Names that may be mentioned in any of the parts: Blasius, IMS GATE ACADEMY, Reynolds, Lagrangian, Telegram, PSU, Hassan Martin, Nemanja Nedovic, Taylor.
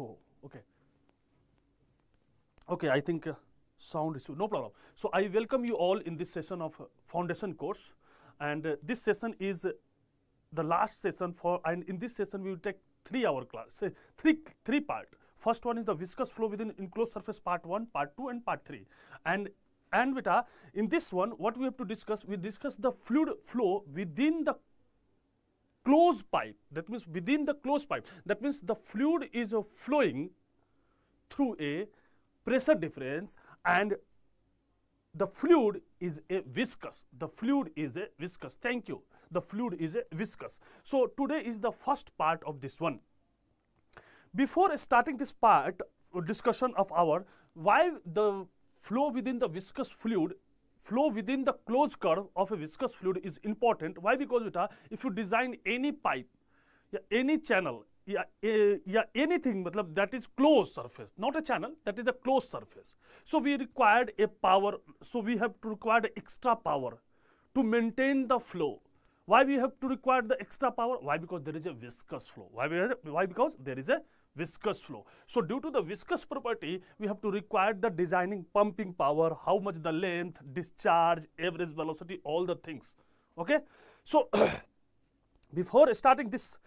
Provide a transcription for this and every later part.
Oh, okay. Okay, I think sound issue, no problem. So, I welcome you all in this session of foundation course, and this session is the last session for, and in this session we will take 3-hour class, three part. First one is the viscous flow within enclosed surface part 1, part 2 and part 3. And beta, in this one what we have to discuss, we discuss the fluid flow within the closed pipe, that means within the closed pipe, that means the fluid is flowing through a pressure difference and the fluid is a viscous, the fluid is a viscous, thank you, the fluid is a viscous. So, today is the first part of this one. Before starting this part, discussion of our, why the flow within the viscous fluid, flow within the closed curve of a viscous fluid is important, why? Because if you design any pipe, any channel, anything that is closed surface, not a channel, that is a closed surface. So, we required a power, so we have to require extra power to maintain the flow. Why we have to require the extra power? Why? Because there is a viscous flow. Why? Because there is a viscous flow. So, due to the viscous property, we have to require the designing pumping power, how much the length, discharge, average velocity, all the things. Okay. So, before starting this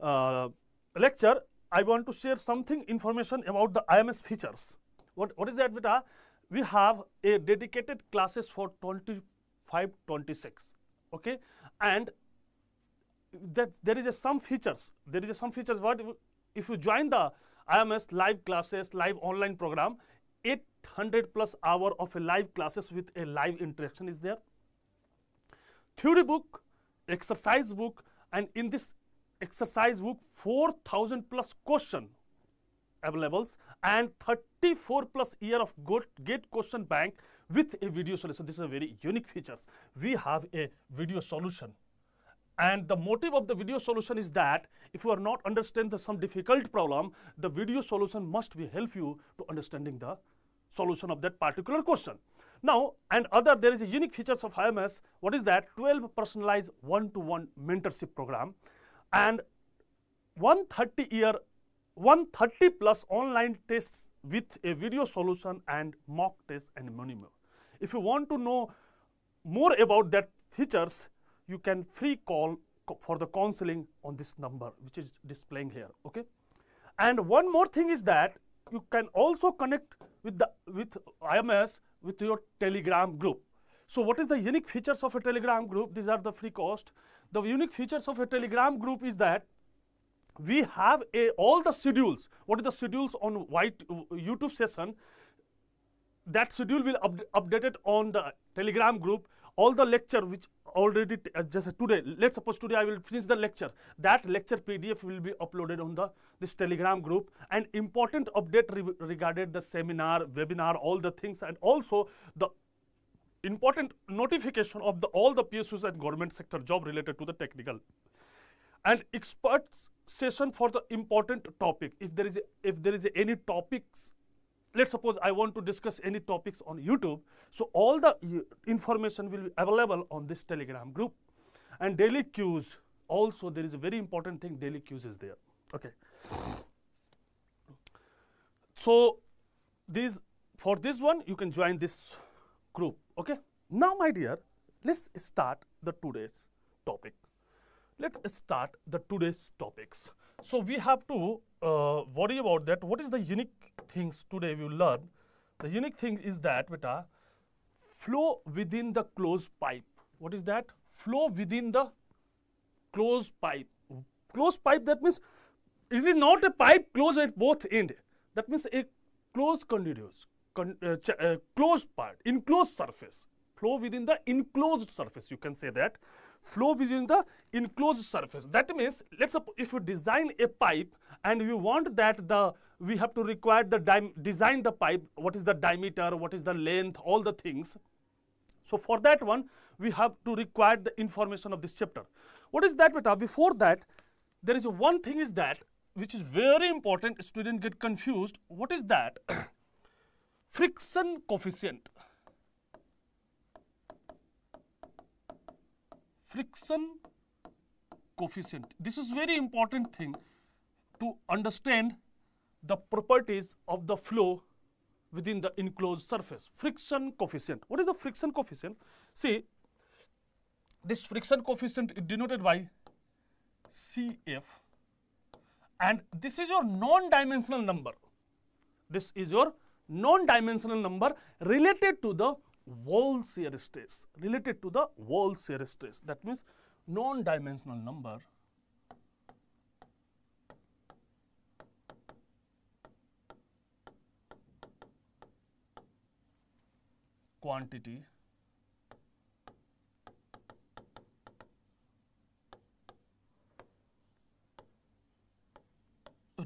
lecture, I want to share something information about the IMS features. What is that beta? We have a dedicated classes for 25, 26, okay, and that there is a some features, what if you join the IMS live classes, live online program, 800+ hours of a live classes with a live interaction is there. Theory book, exercise book, and in this exercise book 4,000+ question availables and 34+ year of GATE question bank with a video solution. This is a very unique features. We have a video solution, and the motive of the video solution is that if you are not understand some difficult problem, the video solution must be help you to understanding the solution of that particular question. Now, and other there is a unique features of IMS. What is that? 12 personalized one-to-one mentorship program. And 130+ online tests with a video solution and mock test and many more. If you want to know more about that features, you can free call for the counseling on this number which is displaying here. Okay. And one more thing is that you can also connect with IMS with your Telegram group. So, what is the unique features of a Telegram group? These are the free cost. The unique features of a Telegram group is that we have all the schedules. What is the schedules on YouTube session? That schedule will updated on the Telegram group. All the lecture which already just today, let's suppose today I will finish the lecture. That lecture PDF will be uploaded on this Telegram group, and important update regarding the seminar, webinar, all the things, and also the important notification of all the PSUs and government sector job related to the technical and experts session for the important topic. If there is any topics, let's suppose I want to discuss any topics on YouTube, so all the information will be available on this Telegram group. And daily cues also, there is a very important thing, daily cues is there. Okay. So these, for this one you can join this group. Okay. Now, my dear, let's start the today's topic. Let's start the today's topics. So, we have to worry about that. What is the unique things today we will learn? The unique thing is that beta, flow within the closed pipe. What is that? Flow within the closed pipe. Closed pipe, that means it is not a pipe closed at both ends. That means a closed continuous. Closed part, enclosed surface, flow within the enclosed surface, you can say that, flow within the enclosed surface. That means, let's suppose if you design a pipe and we want that we have to require design the pipe, what is the diameter, what is the length, all the things. So, for that one, we have to require the information of this chapter. What is that beta? Before that, there is one thing is that, which is very important, students get confused. What is that? Friction coefficient. Friction coefficient. This is very important thing to understand the properties of the flow within the enclosed surface, friction coefficient. What is the friction coefficient? See, this friction coefficient is denoted by CF, and this is your non-dimensional number. This is your non-dimensional number related to the wall shear stress, related to the wall shear stress. That means non-dimensional number quantity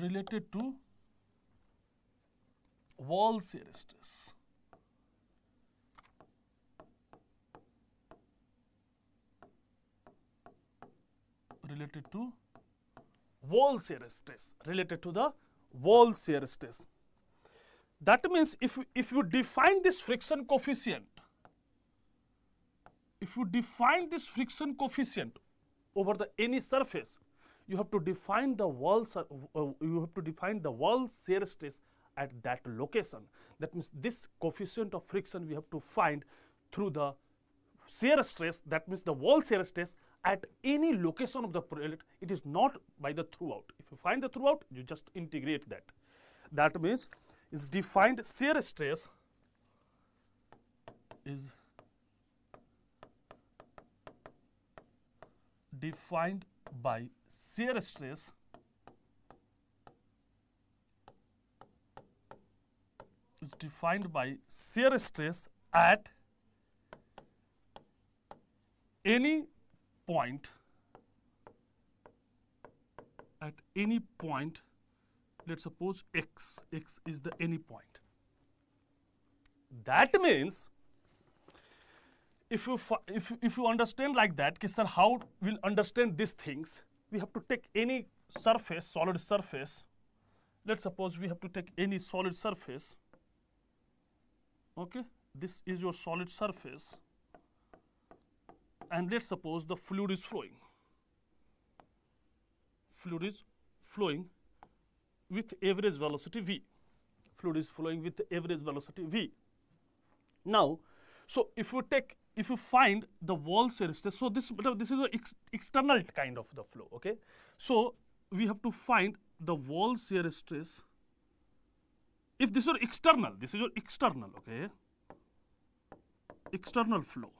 related to wall shear stress. Related to wall shear stress, related to the wall shear stress. That means if you define this friction coefficient, if you define this friction coefficient over the any surface, you have to define the wall shear stress at that location. That means this coefficient of friction we have to find through the shear stress, that means the wall shear stress at any location of the project. It is not by the throughout. If you find the throughout, you just integrate that. That means is defined shear stress is defined by shear stress at any point, let's suppose x is the any point. That means if you understand like that, okay, sir, how we'll understand these things? We have to take any surface, solid surface. Let's suppose we have to take any solid surface. Okay, this is your solid surface. And let's suppose the fluid is flowing. Fluid is flowing with average velocity v. Now, so if you find the wall shear stress, so this is an external kind of the flow. Okay, so we have to find the wall shear stress. If this is external, this is your external. Okay, external flow.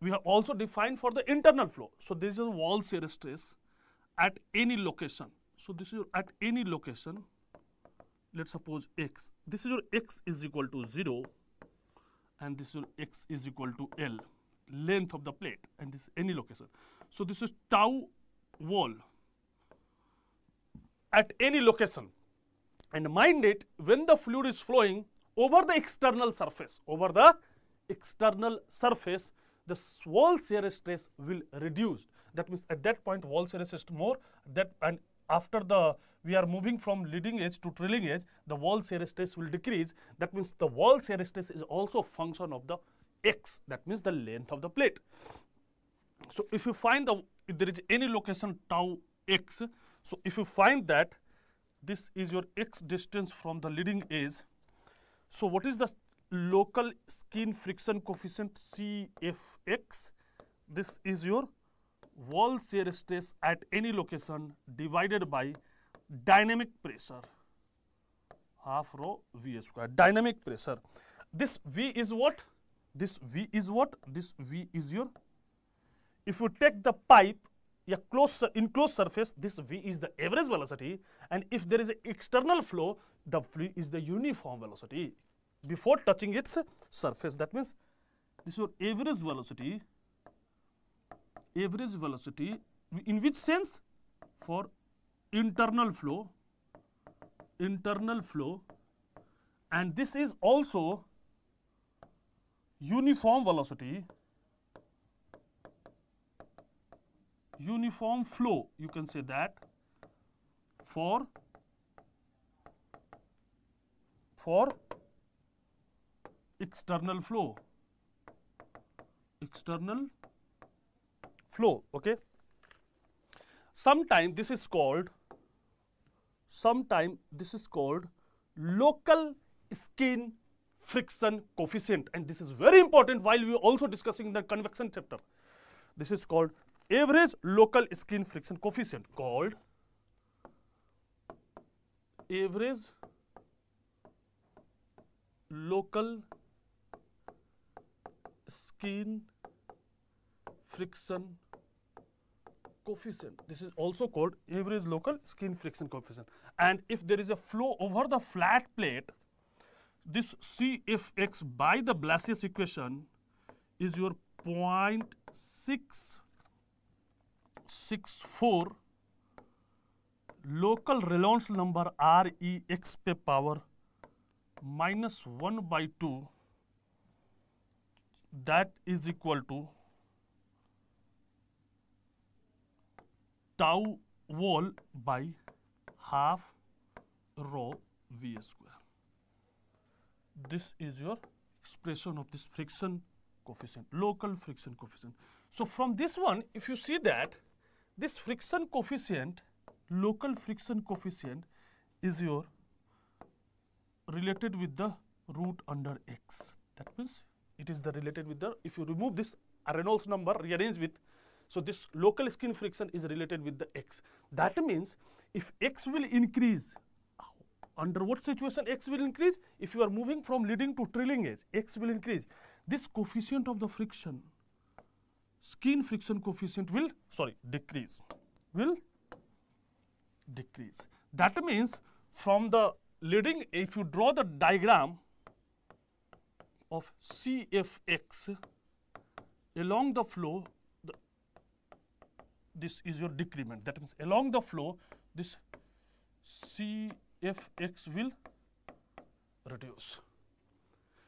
We have also defined for the internal flow. So this is wall shear stress at any location. So this is at any location. Let's suppose x. This is your x is equal to 0, and this is your x is equal to L, length of the plate, and this is any location. So this is tau wall at any location. And mind it, when the fluid is flowing over the external surface, the wall shear stress will reduce. That means at that point wall shear stress more, that, and after we are moving from leading edge to trailing edge, the wall shear stress will decrease. That means the wall shear stress is also a function of the x, that means the length of the plate. So if you find if there is any location tau x, so if you find that this is your x distance from the leading edge, so what is the local skin friction coefficient CFX? This is your wall shear stress at any location divided by dynamic pressure, half rho V square, dynamic pressure. This V is what? This V is your, if you take the pipe, enclosed surface, this V is the average velocity, and if there is an external flow, the V is the uniform velocity before touching its surface. That means this is your average velocity. Average velocity in which sense? For internal flow, and this is also uniform velocity, uniform flow, you can say that, for external flow, okay. Sometimes this is called sometime this is called local skin friction coefficient, and this is very important while we are also discussing the convection chapter. This is called average local skin friction coefficient, called average local skin friction coefficient. This is also called average local skin friction coefficient. And if there is a flow over the flat plate, this CFX by the Blasius equation is your 0.664 local Reynolds number REX पे power -1/2, that is equal to tau wall by half rho V square. This is your expression of this friction coefficient, local friction coefficient. So from this one, if you see that this friction coefficient, local friction coefficient, is your related with the root under x. That means it is the related with the, if you remove this Reynolds number, rearrange with, so this local skin friction is related with the x. That means if x will increase, under what situation x will increase? If you are moving from leading to trailing edge, x will increase. This coefficient of the friction, skin friction coefficient will, decrease. That means from the leading, if you draw the diagram of CFX along the flow, this is your decrement. That means along the flow, this CFX will reduce.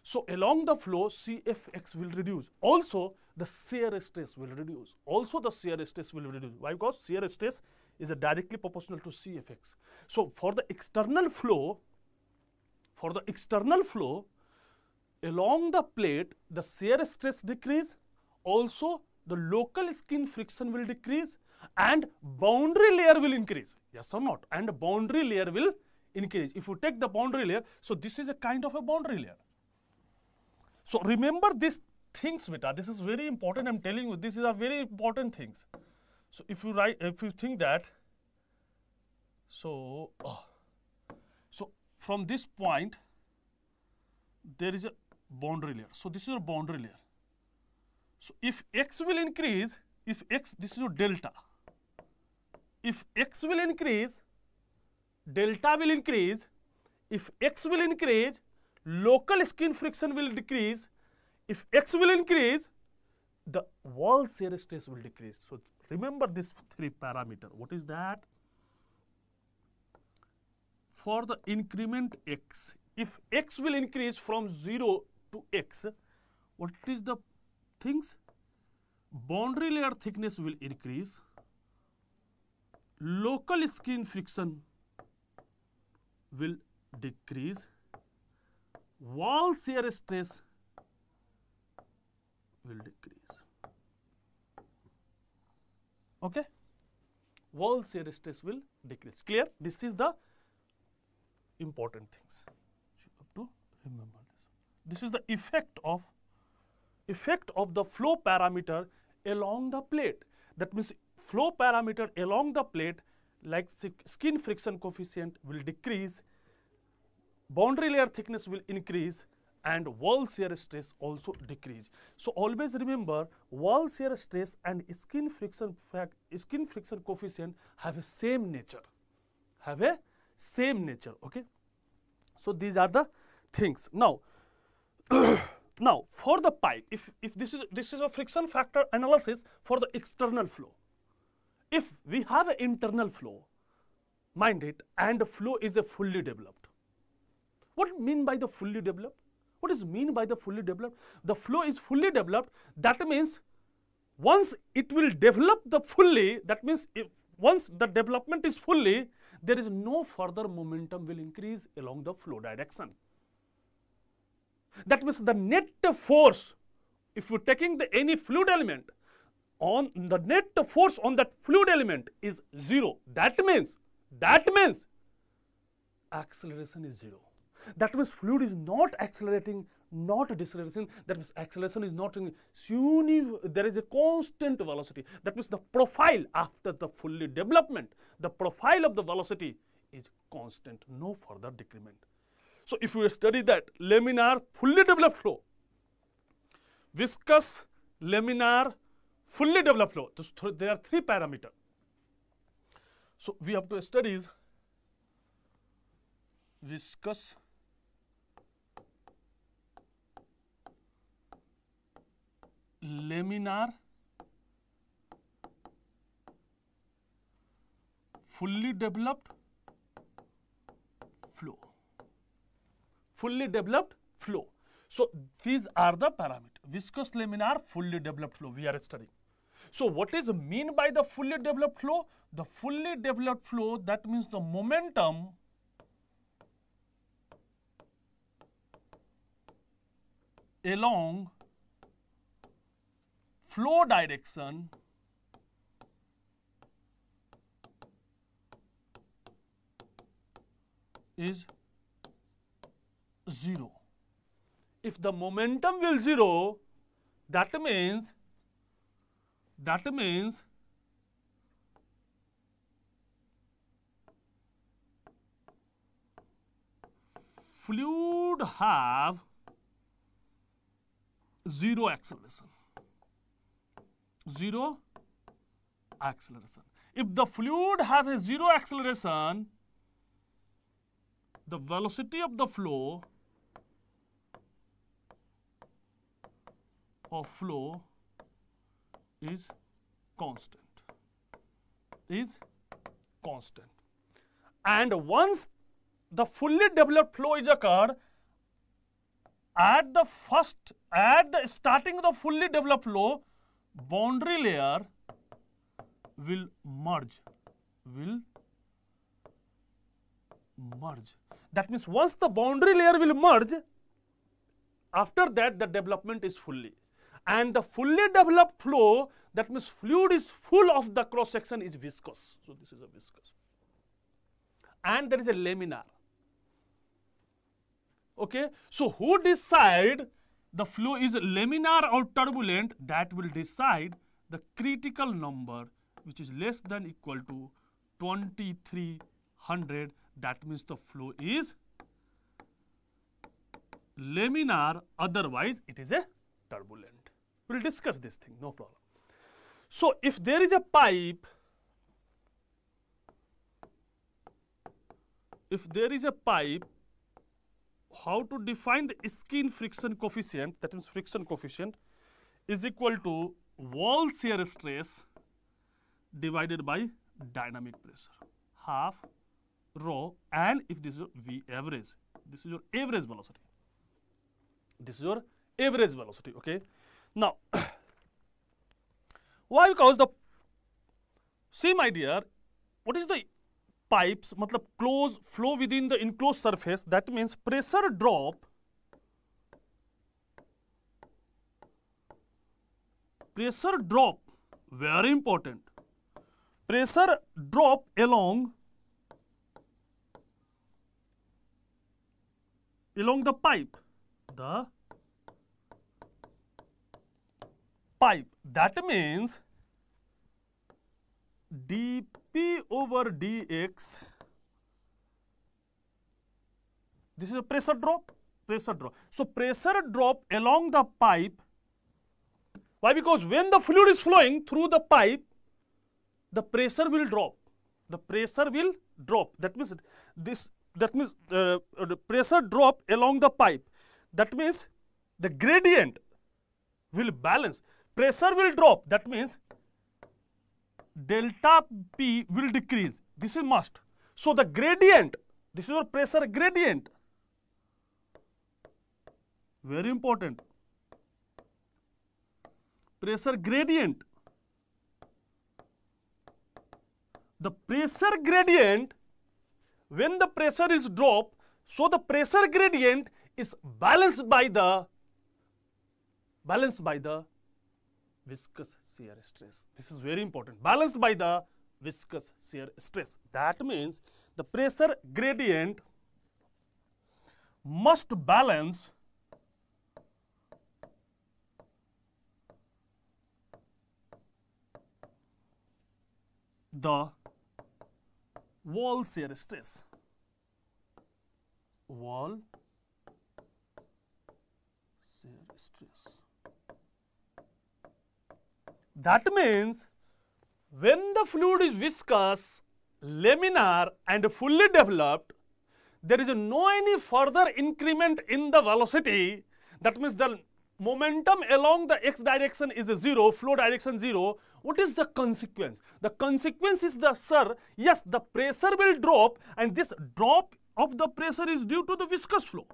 So along the flow, CFX will reduce. Also, the shear stress will reduce. Why? Because shear stress is directly proportional to CFX. So for the external flow, along the plate, the shear stress decrease, also the local skin friction will decrease, and boundary layer will increase. Yes or not? And boundary layer will increase. If you take the boundary layer, so this is a kind of a boundary layer. So remember these things, beta. This is very important. I'm telling you, these are very important things. So if you write, if you think that, so, so from this point, there is a boundary layer. So this is your boundary layer. So if x will increase, if x, this is your delta. If x will increase, delta will increase. If x will increase, local skin friction will decrease. If x will increase, the wall shear stress will decrease. So remember these three parameters. What is that? For the increment x, if x will increase from 0 to x, what is the things? Boundary layer thickness will increase. Local skin friction will decrease. Wall shear stress will decrease. Okay? Wall shear stress will decrease. Clear? This is the important things. You have to remember this. This is the effect of the flow parameter along the plate. That means flow parameter along the plate, like skin friction coefficient, will decrease, boundary layer thickness will increase, and wall shear stress also decrease. So always remember, wall shear stress and skin friction coefficient have a same nature, okay? So these are the things. Now, now for the pipe, if this is a friction factor analysis for the external flow. If we have an internal flow, mind it, and the flow is a fully developed. What mean by the fully developed? What is mean by the fully developed? The flow is fully developed. That means once it will develop the fully, that means if once the development is fully, there is no further momentum will increase along the flow direction. That means the net force, if you're taking any fluid element, on the net force on that fluid element is zero. That means acceleration is zero. That means fluid is not accelerating, not deceleration. That means acceleration is not in there is a constant velocity. That means the profile after the full development, the profile of the velocity is constant, no further decrement. So if you study that laminar fully developed flow, viscous laminar fully developed flow, there are three parameters. So we have to study is viscous laminar fully developed flow, fully developed flow. So these are the parameters, viscous laminar fully developed flow we are studying. So what is mean by the fully developed flow? The fully developed flow, that means the momentum along flow direction is zero. If the momentum will zero, that means fluid have zero acceleration. Zero acceleration. If the fluid have a zero acceleration, the velocity of the flow is constant, and once the fully developed flow is occurred, at the starting of the fully developed flow, boundary layer will merge, That means once the boundary layer will merge, after that the development is fully. And the fully developed flow, that means fluid is full of the cross section, is viscous. So this is a viscous. And there is a laminar. Okay. So who decide the flow is laminar or turbulent? That will decide the critical number, which is less than equal to 2300. That means the flow is laminar, otherwise it is a turbulent. We will discuss this thing, no problem. So if there is a pipe, how to define the skin friction coefficient? That means friction coefficient is equal to wall shear stress divided by dynamic pressure, half rho, and if this is your V average, this is your average velocity. Okay. Now, why? Because the same idea, what is the pipes, matlab close flow within the enclosed surface, that means pressure drop, very important, pressure drop along the pipe, that means dP over dx, this is a pressure drop, So pressure drop along the pipe, why? Because when the fluid is flowing through the pipe, the pressure will drop, that means the pressure drop along the pipe, that means the gradient will balance, pressure will drop, that means delta P will decrease. This is must. So the gradient, this is your pressure gradient, very important, pressure gradient. The pressure gradient, when the pressure is dropped, so the pressure gradient is balanced by the viscous shear stress. This is very important. Balanced by the viscous shear stress. That means the pressure gradient must balance the wall shear stress. Wall shear stress. That means when the fluid is viscous, laminar and fully developed, there is no any further increment in the velocity. That means the momentum along the x direction is 0, flow direction 0. What is the consequence? The consequence is the, sir, yes, the pressure will drop, and this drop of the pressure is due to the viscous flow.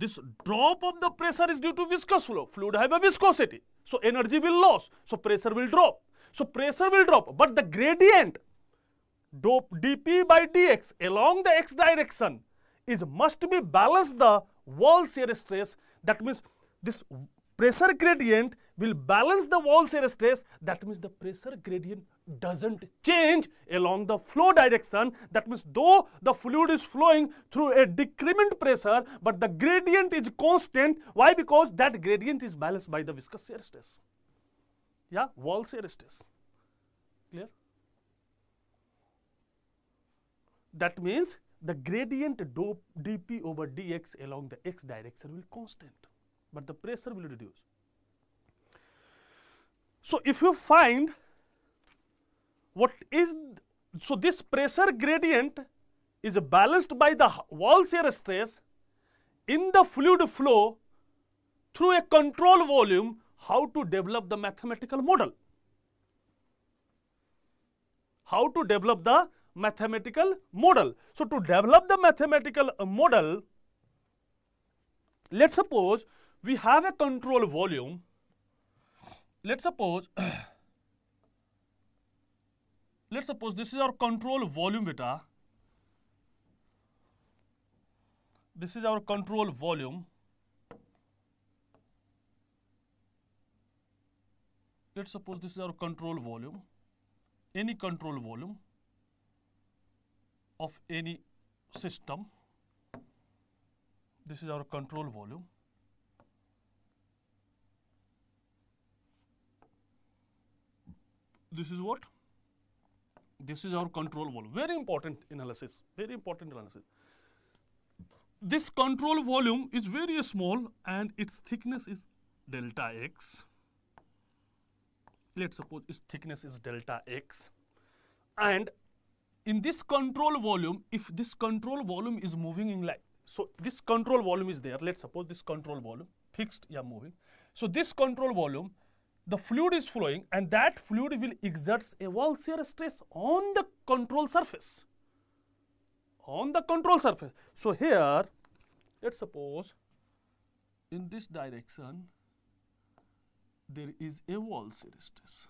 This drop of the pressure is due to viscous flow. Fluid have a viscosity, so energy will lose, so pressure will drop. So pressure will drop, but the gradient dp by dx along the x direction is must be balanced the wall shear stress. That means this pressure gradient will balance the wall shear stress. That means the pressure gradient doesn't change along the flow direction. That means though the fluid is flowing through a decrement pressure, but the gradient is constant. Why? Because that gradient is balanced by the viscous shear stress. Yeah, wall shear stress. Clear? That means the gradient dp over dx along the x direction will constant, but the pressure will reduce. So if you find what is, so this pressure gradient is balanced by the wall shear stress in the fluid flow through a control volume. How to develop the mathematical model? How to develop the mathematical model? So to develop the mathematical model, let's suppose we have a control volume. Let's suppose, this is our control volume beta. This is our control volume. Let's suppose this is our control volume, any control volume of any system. This is our control volume. This is what? This is our control volume. Very important analysis, This control volume is very small and its thickness is delta x. Let's suppose its thickness is delta x, and in this control volume, if this control volume is moving in like, so this control volume is there, let's suppose this control volume fixed, yeah, moving. So this control volume, the fluid is flowing, and that fluid will exerts a wall shear stress on the control surface, So here, let's suppose in this direction, there is a wall shear stress.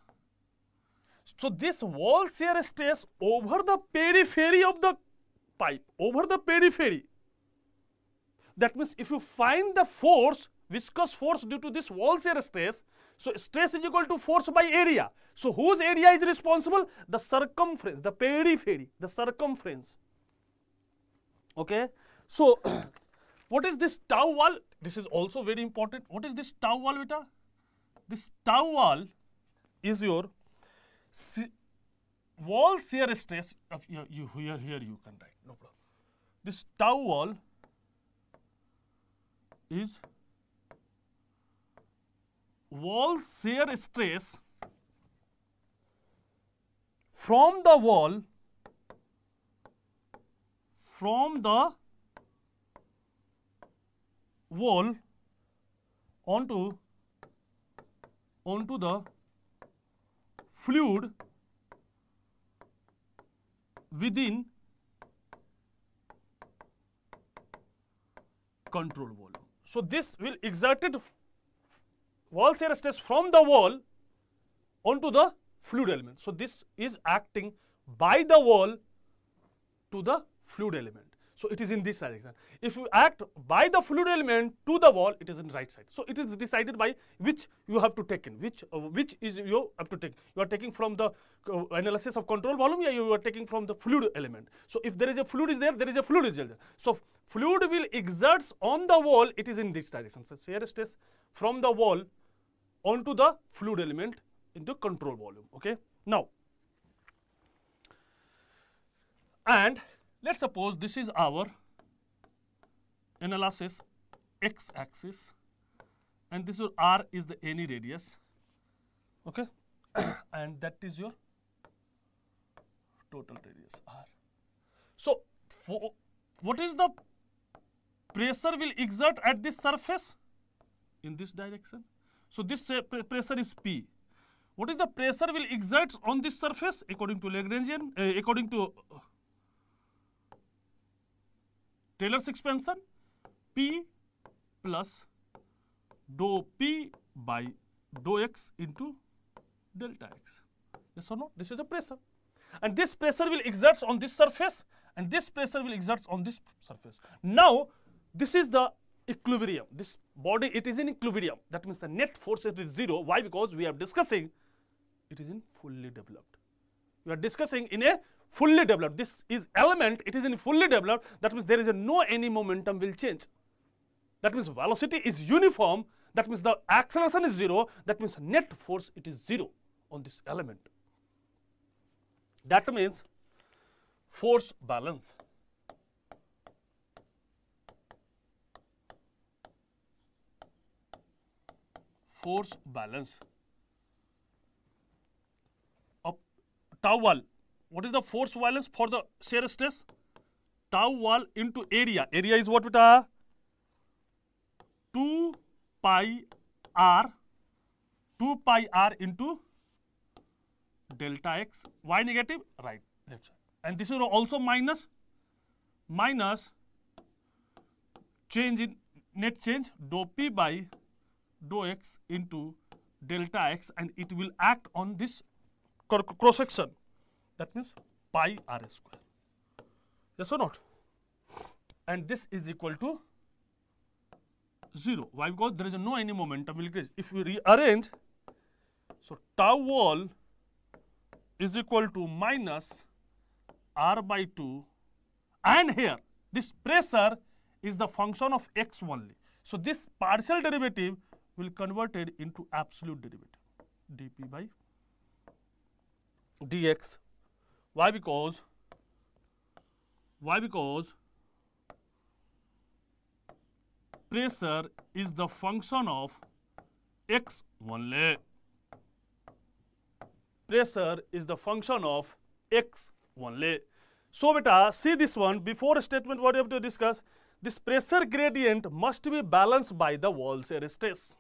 So this wall shear stress over the periphery of the pipe, That means if you find the force, viscous force due to this wall shear stress, so stress is equal to force by area. So whose area is responsible? The circumference, the periphery, the circumference. Okay. So what is this tau wall? This is also very important. What is this tau wall beta? This tau wall is your wall shear stress of you here you can write, no problem. This tau wall is wall shear stress from the wall, onto the fluid within control volume. So this will exerted wall shear stress from the wall onto the fluid element. So this is acting by the wall to the fluid element. So it is in this direction. If you act by the fluid element to the wall, it is in right side. So it is decided by which you have to take in, which is you have to take. You are taking from the analysis of control volume, or you are taking from the fluid element. So if there is a fluid is there, there is a fluid is there. So fluid will exerts on the wall, it is in this direction. So shear stress from the wall onto the fluid element in the control volume. Okay. Now, and let's suppose this is our analysis x-axis, and this is r is the any radius, okay, and that is your total radius r. So, what is the pressure will exert at this surface in this direction? So this pressure is P. What is the pressure will exert on this surface according to Lagrangian, according to Taylor's expansion? P plus dou P by dou X into delta X. Yes or no? This is the pressure. And this pressure will exert on this surface, and this pressure will exert on this surface. Now, this is the equilibrium. This body, it is in equilibrium. That means the net force is zero. Why? Because we are discussing it is in fully developed. We are discussing in a fully developed. This is element, it is in fully developed. That means there is a any momentum will change. That means velocity is uniform. That means the acceleration is zero. That means net force, it is zero on this element. That means force balance of tau wall. What is the force balance for the shear stress? Tau wall into area. Area is what, beta? 2 pi r into delta X. Y negative, right, left side. And this is also minus change in net change dou P by dou X into delta X, and it will act on this cross section. That means pi r square. Yes or not? And this is equal to 0. Why? Because there is any momentum will increase. If we rearrange, so tau wall is equal to minus r by 2, and here this pressure is the function of X only. So this partial derivative will converted into absolute derivative, dp by dx. Why? Because pressure is the function of X only. Pressure is the function of X only. So beta, see this one before statement. What you have to discuss? This pressure gradient must be balanced by the wall shear stress,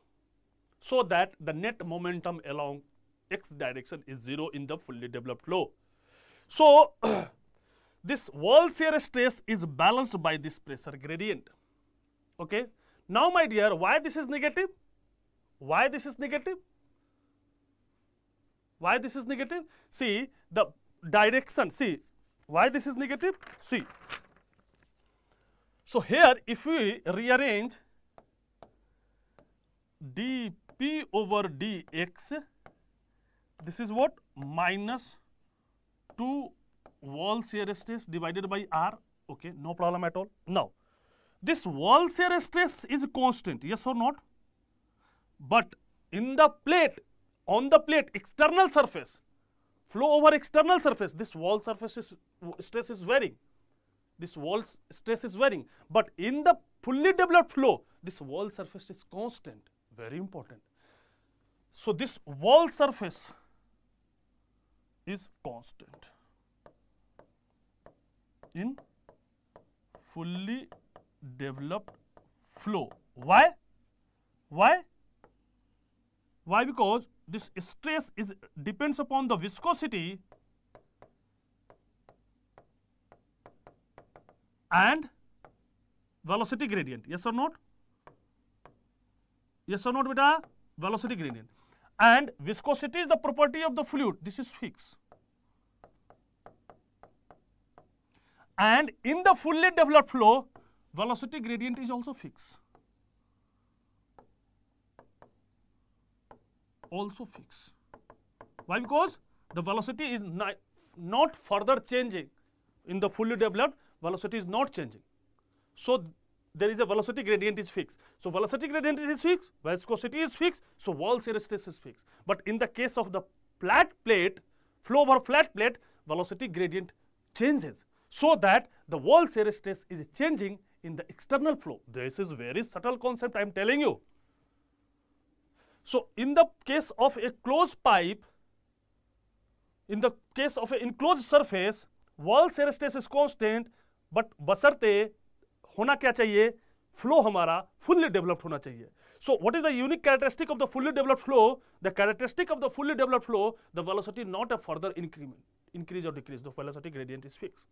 so that the net momentum along X direction is zero in the fully developed flow. So this wall shear stress is balanced by this pressure gradient. Okay. Now, my dear, why this is negative? Why this is negative? Why this is negative? See the direction. See why this is negative? See. So here, if we rearrange dp over dx, this is what? Minus 2 wall shear stress divided by r. Okay, no problem at all. Now, this wall shear stress is constant, yes or not? But in the plate, on the plate, external surface, flow over external surface, this wall surface stress is varying. This wall stress is varying, but in the fully developed flow, this wall surface is constant. Very important. So this wall surface is constant in fully developed flow. Why? Why? Why? Because this stress is depends upon the viscosity and velocity gradient. Yes or not? Yes or not, beta? Velocity gradient. And viscosity is the property of the fluid. This is fixed. And in the fully developed flow, velocity gradient is also fixed. Also fixed. Why? Because the velocity is not further changing. In the fully developed, velocity is not changing. So there is a velocity gradient is fixed. So velocity gradient is fixed, viscosity is fixed, so Walls resistance is fixed. But in the case of the flat plate, flow over flat plate, velocity gradient changes, so that the Walls resistance is changing in the external flow. This is very subtle concept I am telling you. So in the case of a closed pipe, in the case of an enclosed surface, Walls resistance is constant, but बशर्ते होना क्या चाहिए? Flow हमारा fully developed होना चाहिए. So what is the unique characteristic of the fully developed flow? The characteristic of the fully developed flow, the velocity not a further increase or decrease. The velocity gradient is fixed.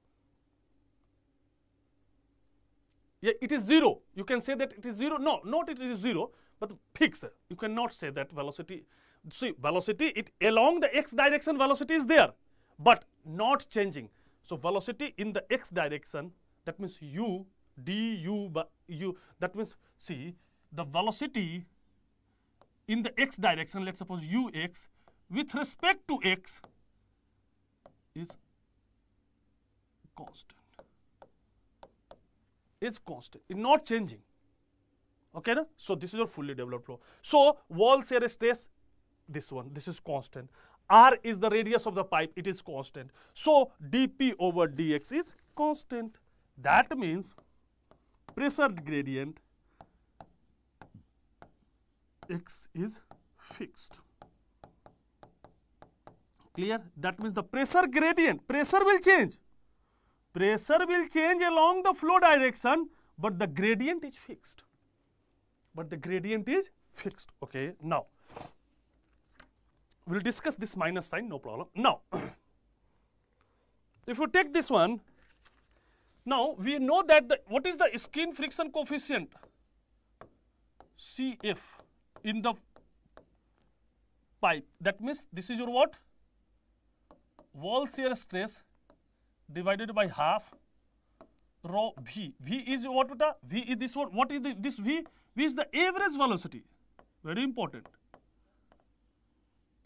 Yeah, it is zero. You can say that it is zero. No, not it is zero, but fixed. You cannot say that velocity. See, velocity, it along the x direction velocity is there, but not changing. So velocity in the x direction, that means u du by u, that means, see, the velocity in the x direction, let's suppose ux, with respect to x is constant. It's constant, it's not changing. Okay, no? So this is your fully developed flow. So Walls resistance, this one, this is constant. R is the radius of the pipe, it is constant. So dp over dx is constant. That means pressure gradient x is fixed. Clear? That means the pressure gradient, pressure will change. Pressure will change along the flow direction, but the gradient is fixed. But the gradient is fixed. Okay, now we'll discuss this minus sign, no problem. Now, if you take this one, now we know that what is the skin friction coefficient, CF, in the pipe. That means this is your what? Wall shear stress divided by half rho V. V is what? V is this one. What is this V? V is the average velocity. Very important.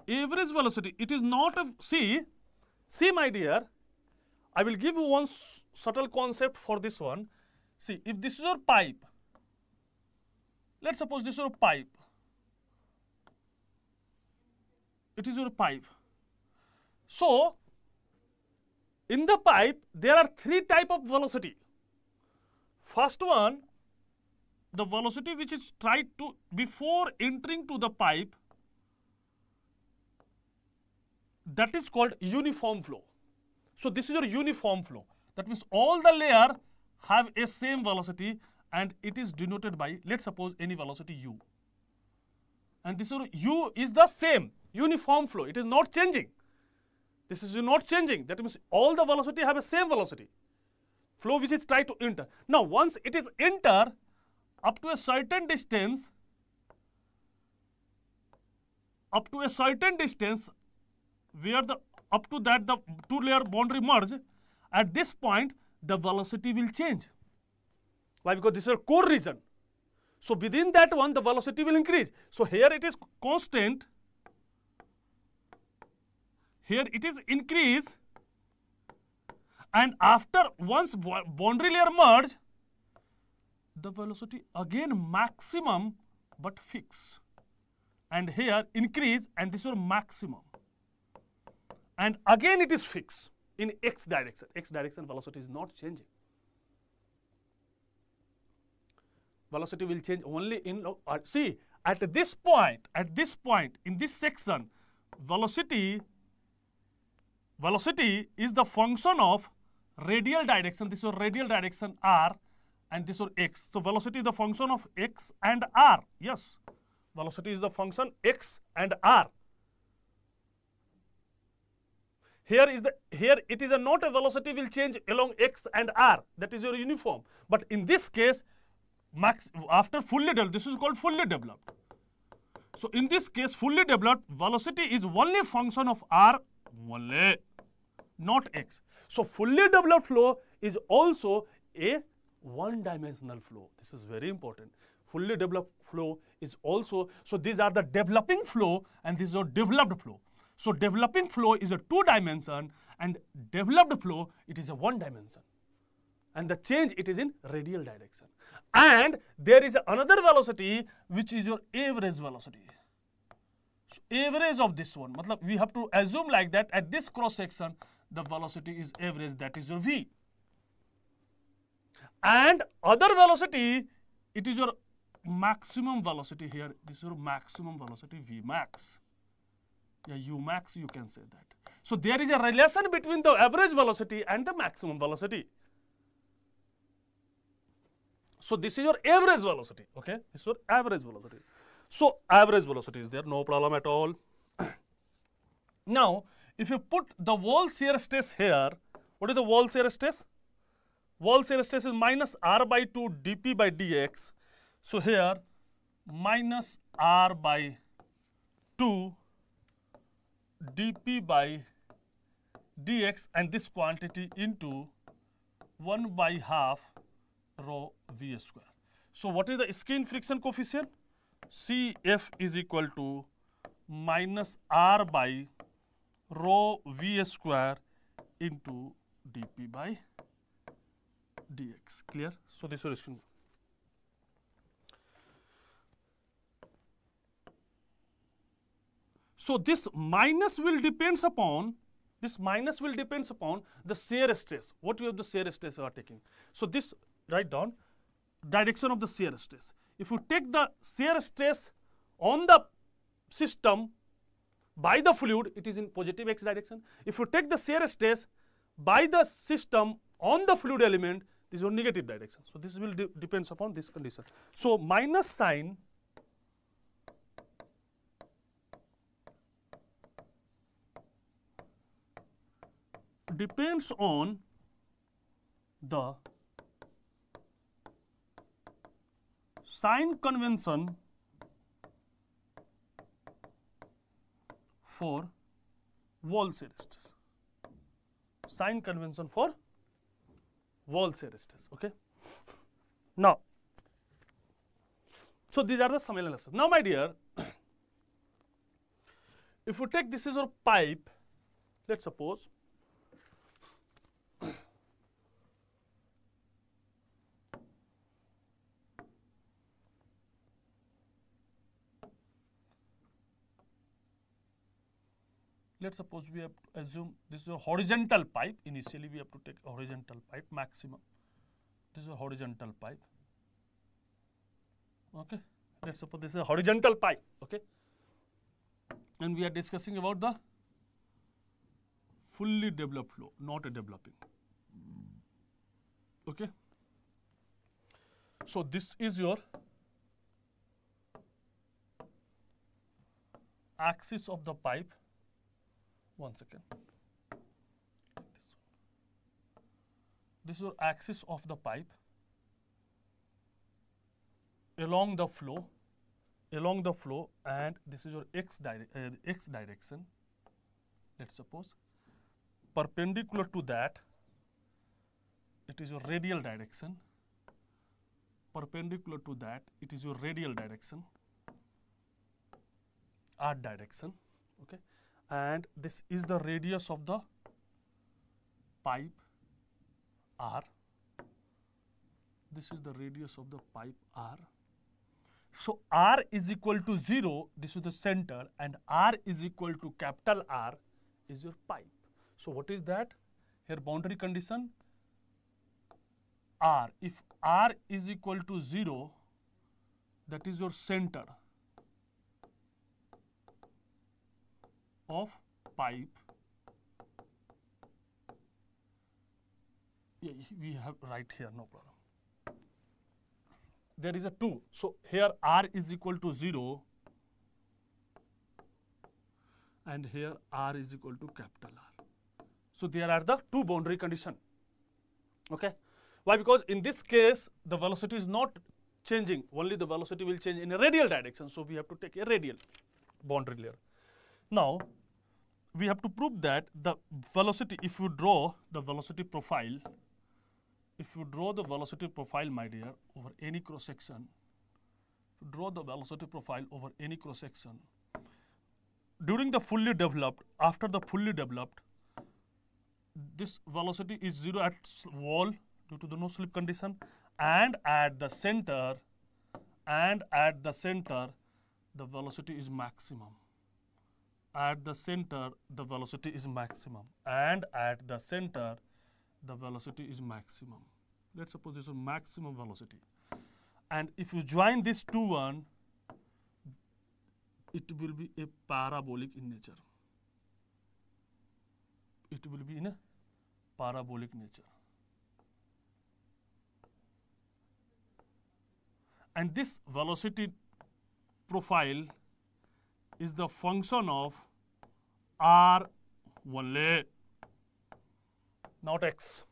Average velocity, it is not a, see my dear, I will give you one subtle concept for this one. See, if this is your pipe, let's suppose this is your pipe. It is your pipe. So, in the pipe, there are three types of velocity. First one, the velocity which is tried to, before entering to the pipe, that is called uniform flow. So this is your uniform flow. That means all the layer have a same velocity, and it is denoted by, let's suppose, any velocity u. And this u is the same, uniform flow. It is not changing. This is not changing. That means all the velocity have a same velocity. Flow which is tried to enter. Now once it is enter up to a certain distance, where the up to that the two layer boundary merge, at this point the velocity will change. Why? Because this is a core region. So within that one the velocity will increase. So here it is constant, here it is increase, and after once boundary layer merge, the velocity again maximum but fixed, and here increase, and this is your maximum. And again it is fixed in x direction. X direction velocity is not changing. Velocity will change only in, see, at this point, in this section, velocity is the function of radial direction. This is radial direction r, and this is x. So velocity is the function of x and r. Yes, velocity is the function x and r. Here is the, here it is a not a velocity will change along x and r, that is your uniform. But in this case, after fully developed, this is called fully developed. So in this case, fully developed velocity is only function of r only, not x. So fully developed flow is also a one-dimensional flow. This is very important. Fully developed flow is also, so these are the developing flow and this is a developed flow. So developing flow is a two-dimension and developed flow, it is a one-dimension. And the change, it is in radial direction. And there is another velocity which is your average velocity. So average of this one, we have to assume like that at this cross section, the velocity is average, that is your V. And other velocity, it is your maximum velocity here. This is your maximum velocity, V max. Yeah, U max, you can say that. So there is a relation between the average velocity and the maximum velocity. So this is your average velocity, okay? This is your average velocity. So average velocity is there, no problem at all. Now, if you put the wall shear stress here, what is the wall shear stress? Wall shear stress is minus R by 2 dP by dx. So here, minus R by 2 dP by dx and this quantity into 1/2 rho V square. So what is the skin friction coefficient? Cf is equal to minus R by rho V square into dP by dx. Clear? So this is skin. So this minus will depends upon the shear stress. What you have the shear stress you are taking. So this write down direction of the shear stress. If you take the shear stress on the system by the fluid, it is in positive x direction. If you take the shear stress by the system on the fluid element, this is on negative direction. So this will depends upon this condition. So minus sign depends on the sign convention for wall shear stress. Sign convention for wall shear stress. Okay. Now, so these are the summary analysis. Now, my dear, if you take this is your pipe, let's suppose. Let's suppose we have to assume this is a horizontal pipe. Initially, we have to take horizontal pipe maximum. This is a horizontal pipe. Okay. Let's suppose this is a horizontal pipe. Okay. And we are discussing about the fully developed flow, not a developing. Okay. So this is your axis of the pipe. This is your axis of the pipe along the flow, and this is your x direction. Let's suppose perpendicular to that, it is your radial direction. R direction. Okay. And this is the radius of the pipe R. So R is equal to 0, this is the center, and R is equal to capital R is your pipe. So what is that? Here boundary condition R. If R is equal to 0, that is your center of pipe. Yeah, we have right here, no problem. There is a 2. So here R is equal to 0 and here R is equal to capital R. So there are the two boundary conditions. Okay. Why? Because in this case, the velocity is not changing. Only the velocity will change in a radial direction. So we have to take a radial boundary layer. Now, we have to prove that the velocity, if you draw the velocity profile if you draw the velocity profile, my dear, over any cross section, during the fully developed, after the fully developed, this velocity is 0 at wall due to the no slip condition, and at the center, the velocity is maximum. Let's suppose this is maximum velocity. And if you join this 2-1, it will be a parabolic in nature. And this velocity profile is the function of r only, not x,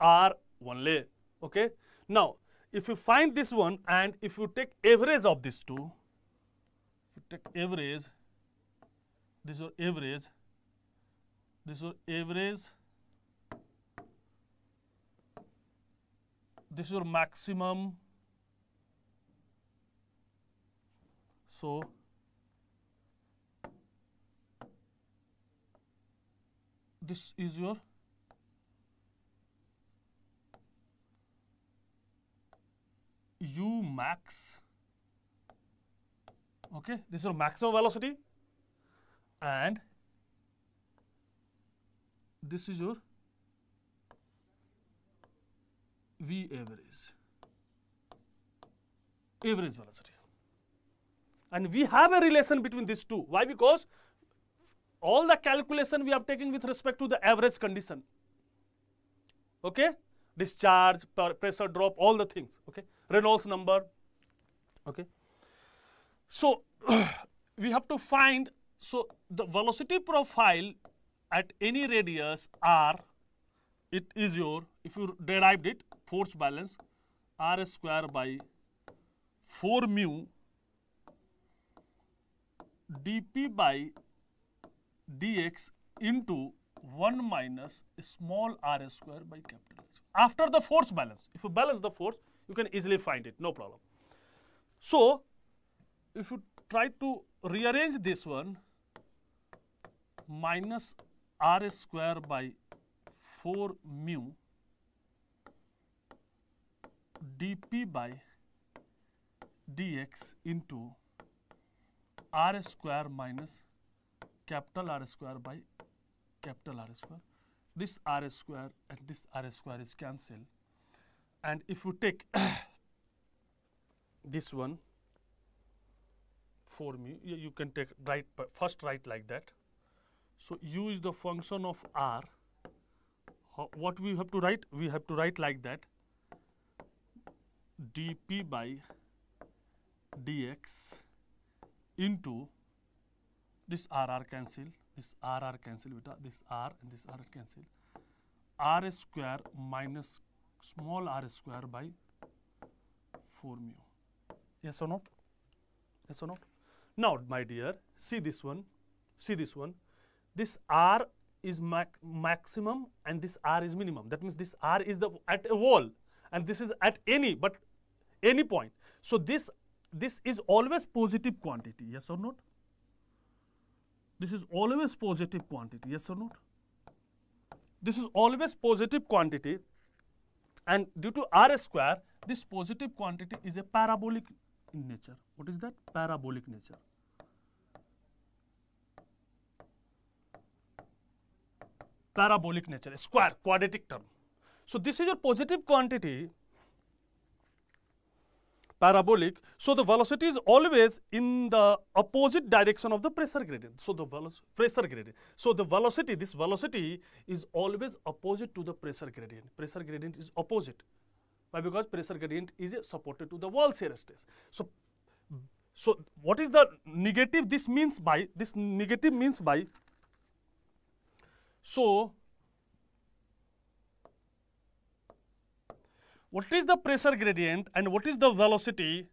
r only. Okay. Now, if you find this one and if you take average of these two, this is your maximum. So, this is your u max. Okay, this is your maximum velocity, and this is your v average, average velocity. And we have a relation between these two. Why? Because all the calculation we have taken with respect to the average condition. Okay, discharge, pressure drop, all the things. Okay, Reynolds number. Okay. So, we have to find, so the velocity profile at any radius r, it is your, if you derived it, force balance, r square by 4 mu dp by dx into 1 minus small r square by capital S. After the force balance, if you balance the force, you can easily find it, no problem. So, if you try to rearrange this one, minus r square by 4 mu dp by dx into r square minus capital R square by capital R square. This r square and this r square is cancelled. And if you take this one, 4 mu, you can take right, first right like that. So, u is the function of r. What we have to write? We have to write like that, dp by dx into this r cancel, this r cancel with this r and this r cancel, r square minus small r square by 4 mu. Yes or not? Yes or not? Now, my dear, see this one, this r is maximum and this r is minimum. That means this r is the at a wall and this is at any, but any point. So, this is always positive quantity, yes or not? This is always positive quantity, and due to r square, this positive quantity is a parabolic in nature. What is that? Parabolic nature. Parabolic nature, a square, quadratic term. So, this is your positive quantity, parabolic. So, the velocity is always in the opposite direction of the pressure gradient. So, the pressure gradient. So, the velocity, this velocity is always opposite to the pressure gradient. Pressure gradient is opposite. Why? Because pressure gradient is supported to the wall shear stress. So what is the negative? This means by, this negative means by, so what is the pressure gradient and what is the velocity?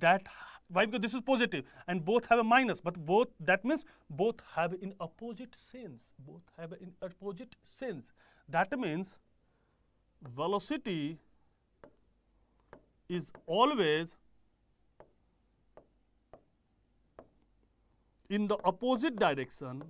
That, why? Because this is positive and both have a minus, but both, that means both have in opposite sense. That means velocity is always in the opposite direction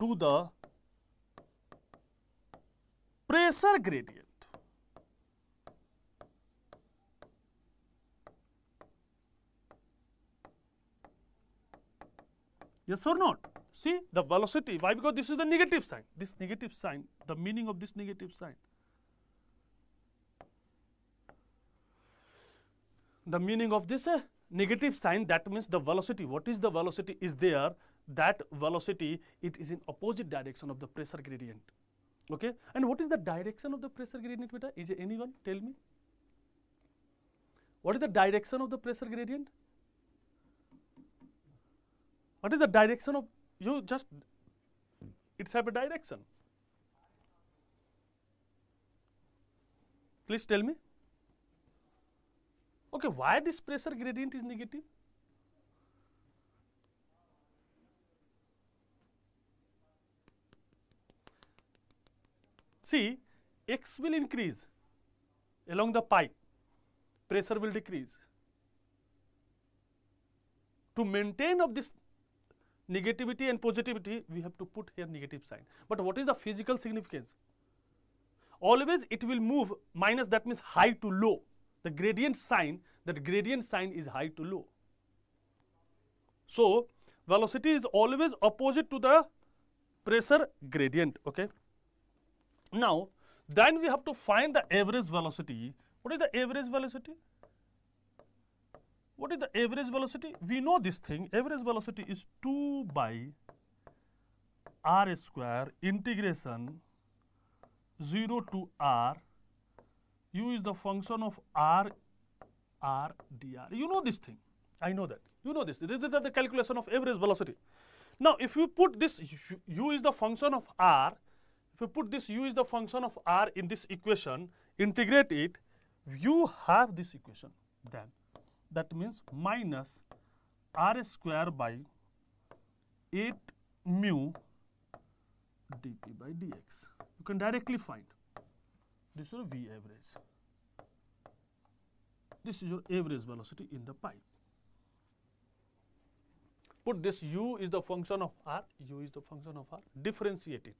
to the pressure gradient. Yes or not? See the velocity. Why? Because this is the negative sign. This negative sign, the meaning of this negative sign. The meaning of this negative sign, that means the velocity. What is the velocity is there? That velocity, it is in opposite direction of the pressure gradient. Okay. And what is the direction of the pressure gradient, beta? Is there anyone? Tell me. What is the direction of the pressure gradient? What is the direction of, you just, it's have a direction. Please tell me. Okay, why this pressure gradient is negative? See, x will increase along the pipe, pressure will decrease. To maintain of this negativity and positivity, we have to put here negative sign. But what is the physical significance? Always it will move minus, that means high to low. The gradient sign, that gradient sign is high to low. So, velocity is always opposite to the pressure gradient. Okay. Now, then we have to find the average velocity. What is the average velocity? What is the average velocity? We know this thing. Average velocity is 2 by r square integration 0 to r. U is the function of r dr. You know this thing. I know that. You know this. This is the calculation of average velocity. Now, if you put this u is the function of r, if you put this u is the function of r in this equation, integrate it, you have this equation. Then that means minus r square by 8 mu dp by dx. You can directly find. This is V average. This is your average velocity in the pipe. Put this u is the function of r, u is the function of r, differentiate it.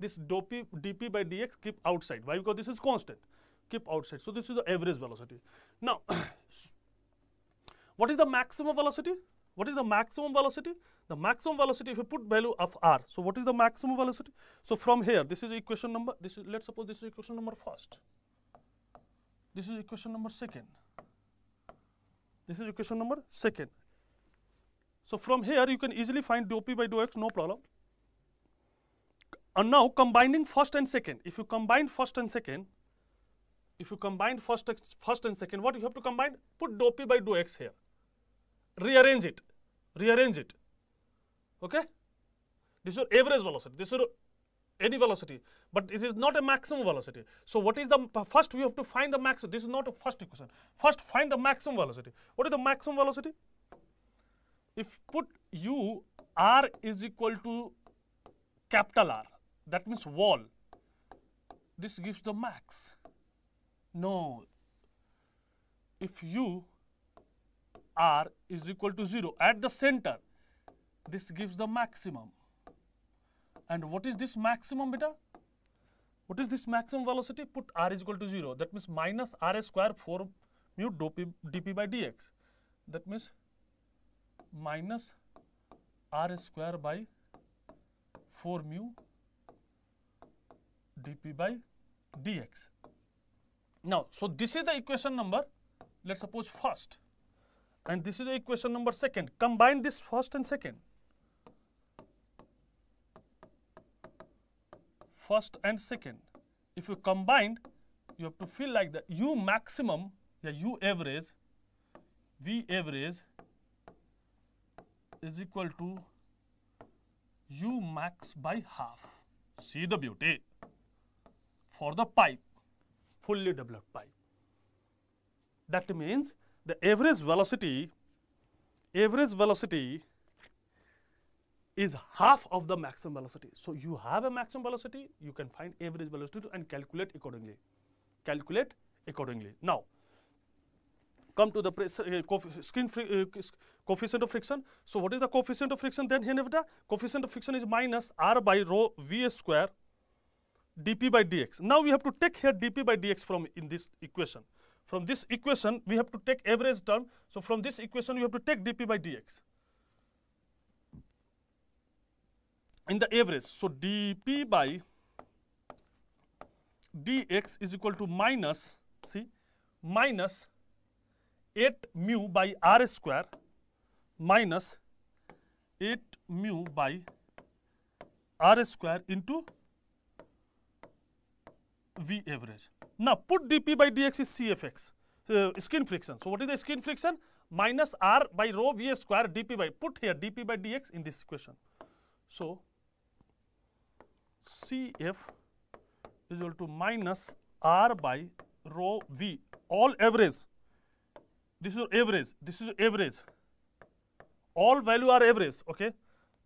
This dp by dx keep outside. Why? Because this is constant. Keep outside. So, this is the average velocity. Now, what is the maximum velocity? What is the maximum velocity? The maximum velocity, if you put value of r, so what is the maximum velocity? So, from here, this is equation number, this is, let's suppose this is equation number first. This is equation number second. This is equation number second. So, from here, you can easily find dou p by dou x, no problem. And now, combining first and second, if you combine first and second, what you have to combine? Put dou p by dou x here. Rearrange it, okay. This is your average velocity, this is any velocity, but this is not a maximum velocity. So, what is the, first we have to find the maximum, this is not a first equation, first find the maximum velocity. What is the maximum velocity? If put u, r is equal to capital R, that means wall, this gives the max. No, if u, r is equal to 0 at the center, this gives the maximum. And what is this maximum, beta? What is this maximum velocity? Put r is equal to 0, that means minus r square 4 mu dp by dx, that means minus r square by 4 mu dp by dx. Now, so this is the equation number, let's suppose first. And this is the equation number second. Combine this first and second. If you combine, you have to feel like that. U maximum, yeah, U average, V average is equal to U max by half. See the beauty for the pipe, fully developed pipe. That means the average velocity is half of the maximum velocity. So, you have a maximum velocity, you can find average velocity and calculate accordingly. Now, come to the coefficient of friction. So, what is the coefficient of friction then, Henrietta? Coefficient of friction is minus r by rho v square dp by dx. Now, we have to take here dp by dx from in this equation. From this equation, we have to take average term. So, from this equation, we have to take dp by dx in the average. So, dp by dx is equal to minus, see, minus 8 mu by r square, minus 8 mu by r square into v average. Now, put dp by dx is CFX, skin friction. So, what is the skin friction? Minus r by rho v square dp by, put here dp by dx in this equation. So, CF is equal to minus r by rho v, all average. This is your average, this is your average. All value are average, okay.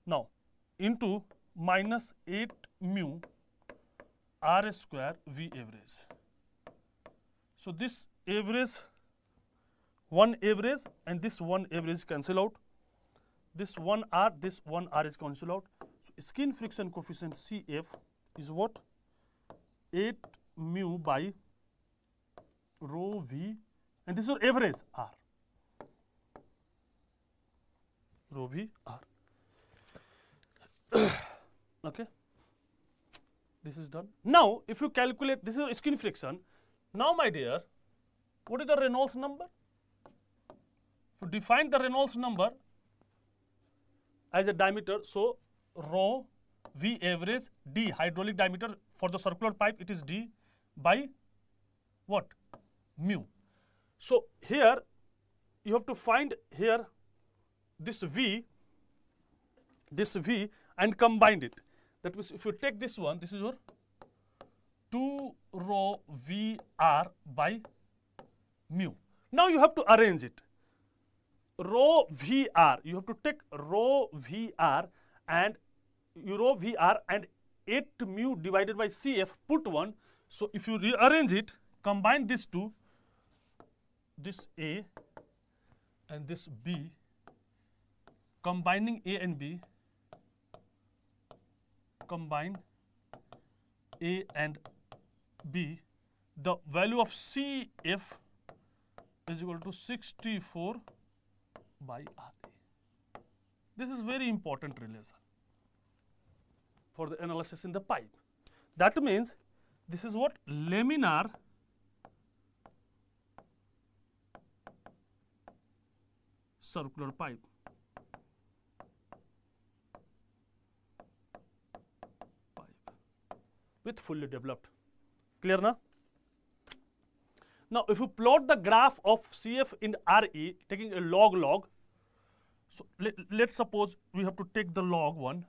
Now, into minus 8 mu r square v average. So, this average, one average and this one average cancel out. This one r is cancelled out. So, skin friction coefficient CF is what? 8 mu by rho v, and this is your average r. Rho v r. Okay. This is done. Now, if you calculate, this is skin friction. Now, my dear, what is the Reynolds number? To define the Reynolds number as a diameter, so rho v average d, hydraulic diameter for the circular pipe, it is d by what? Mu. So, here you have to find here this v and combine it. That means, if you take this one, this is your 2 rho v r by mu. Now, you have to arrange it. Rho VR, you have to take rho VR and rho VR and 8 mu divided by CF, put 1. So, if you rearrange it, combine these two, this A and this B, combining A and B, combine A and B, the value of CF is equal to 64 by RA. This is very important relation for the analysis in the pipe. That means, this is what? Laminar circular pipe. With fully developed. Clear na? Now, if you plot the graph of CF in RE, taking a log, so let's suppose we have to take the log one.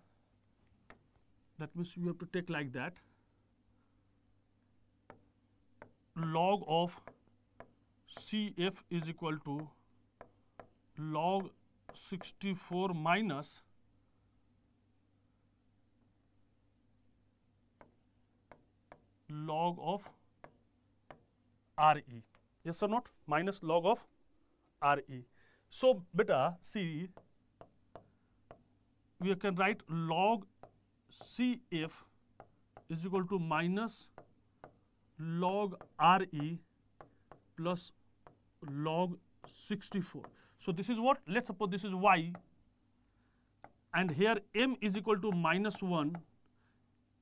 That means we have to take like that. Log of CF is equal to log 64 minus log of RE, yes or not? Minus log of RE. So, beta, see, we can write log CF is equal to minus log RE plus log 64. So, this is what? Let's suppose this is Y, and here M is equal to minus 1,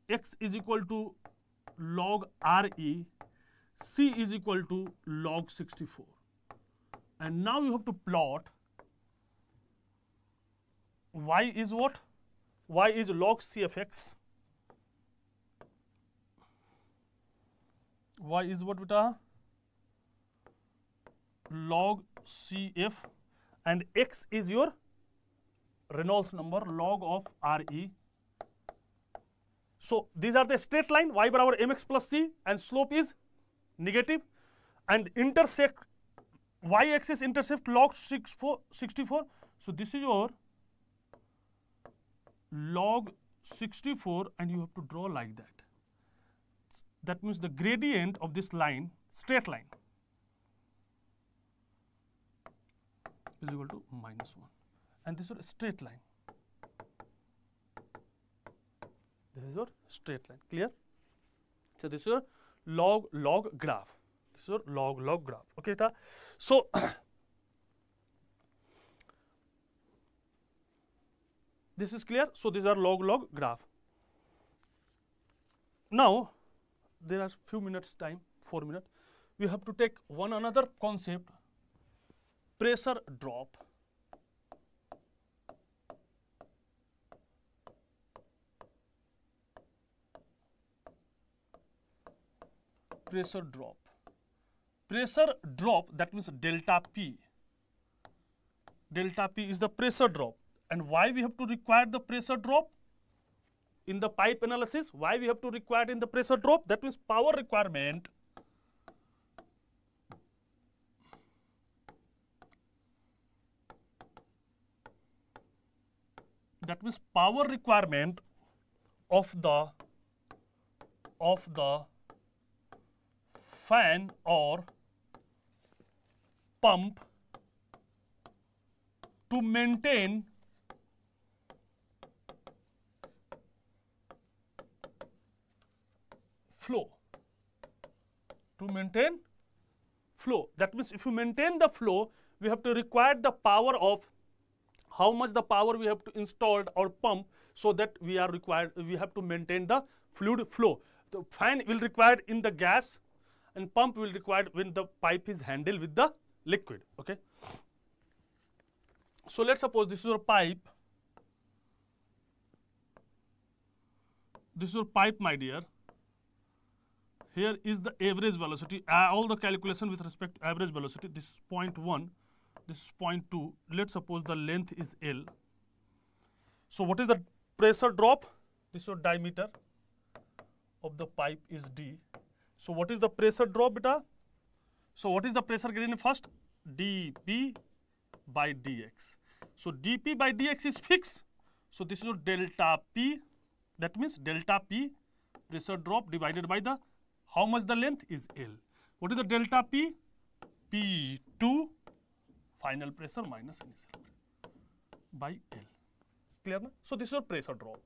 X is equal to log RE, C is equal to log 64. And now you have to plot Y is what? Y is log CFX. Y is what, beta? Log CF, and X is your Reynolds number, log of RE. So, these are the straight line, Y barabar mx plus C, and slope is negative, and intersect y-axis intercept log 64. So this is your log 64, and you have to draw like that. That means the gradient of this line, straight line, is equal to -1, and this is a straight line. This is your straight line. Clear? So this is your log graph. This is your log graph. Okay, ta. So this is clear. So these are log graph. Now there are few minutes time, 4 minutes. We have to take one another concept, pressure drop. Pressure drop, that means delta P. Delta P is the pressure drop. And why we have to require the pressure drop in the pipe analysis? Why we have to require in the pressure drop? That means power requirement of the fan or pump to maintain flow, that means if you maintain the flow, we have to require the power of how much the power we have to install or pump, so that we are required, we have to maintain the fluid flow. The fan will require in the gas, and pump will required when the pipe is handled with the liquid. Okay. So let's suppose this is your pipe. This is your pipe, my dear. Here is the average velocity, all the calculation with respect to average velocity. This is 0.1, this is 0.2. Let's suppose the length is L. So what is the pressure drop? This is your diameter of the pipe is D. So what is the pressure drop, beta? So what is the pressure gradient first? dP by dx. So dP by dx is fixed. So this is your delta P. That means delta P, pressure drop, divided by the how much the length is L. What is the delta P? P2, final pressure minus initial by L. Clear? Na? So this is your pressure drop.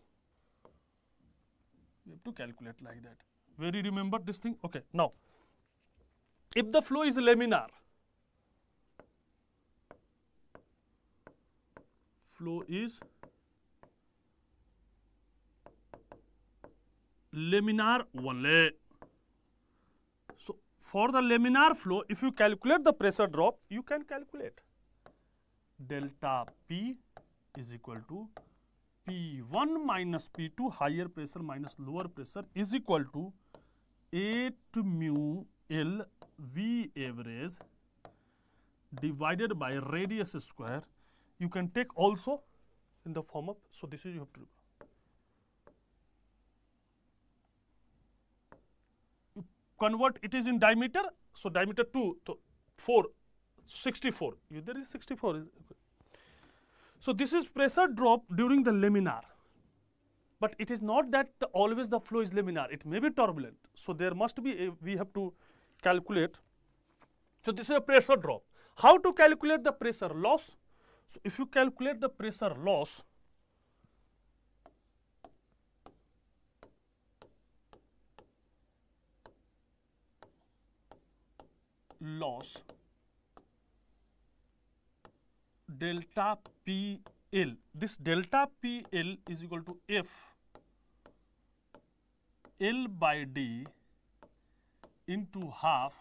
You have to calculate like that. Very remember this thing. Okay. Now, if the flow is laminar, only. So for the laminar flow, if you calculate the pressure drop, you can calculate delta P is equal to P1 minus P2, higher pressure minus lower pressure, is equal to 8 mu L V average divided by radius square. You can take also in the form of, so this is you have to remember. Convert it is in diameter, so diameter 2 to 4, 64. There is 64. So this is pressure drop during the laminar, but it is not that always the flow is laminar. It may be turbulent, so there must be a, we have to calculate. So this is a pressure drop. How to calculate the pressure loss? So if you calculate the pressure loss, delta PL. This delta PL is equal to F L by D into half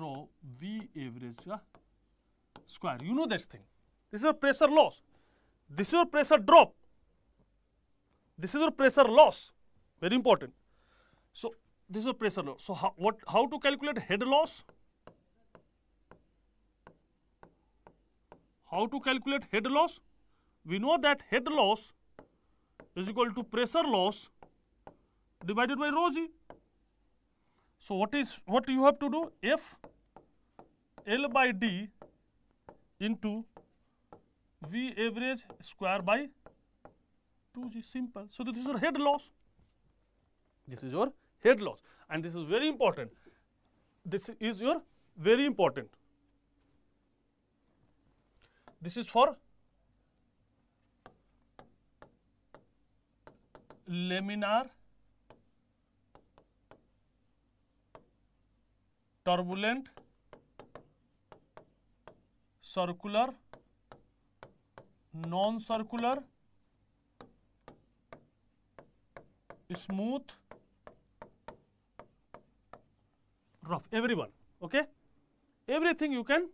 rho V average square. You know this thing. This is your pressure loss. This is your pressure drop. This is your pressure loss. Very important. So this is a pressure loss. So how to calculate head loss? We know that head loss is equal to pressure loss divided by rho G. So what you have to do? F L by D into V average square by 2G, simple. So, this is your head loss. This is your head loss, and this is very important. This is your very important. This is for laminar turbulent circular non circular smooth rough, everyone, okay, everything you can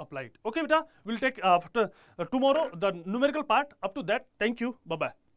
apply it, okay beta. We'll take after tomorrow the numerical part. Up to that, thank you, bye bye.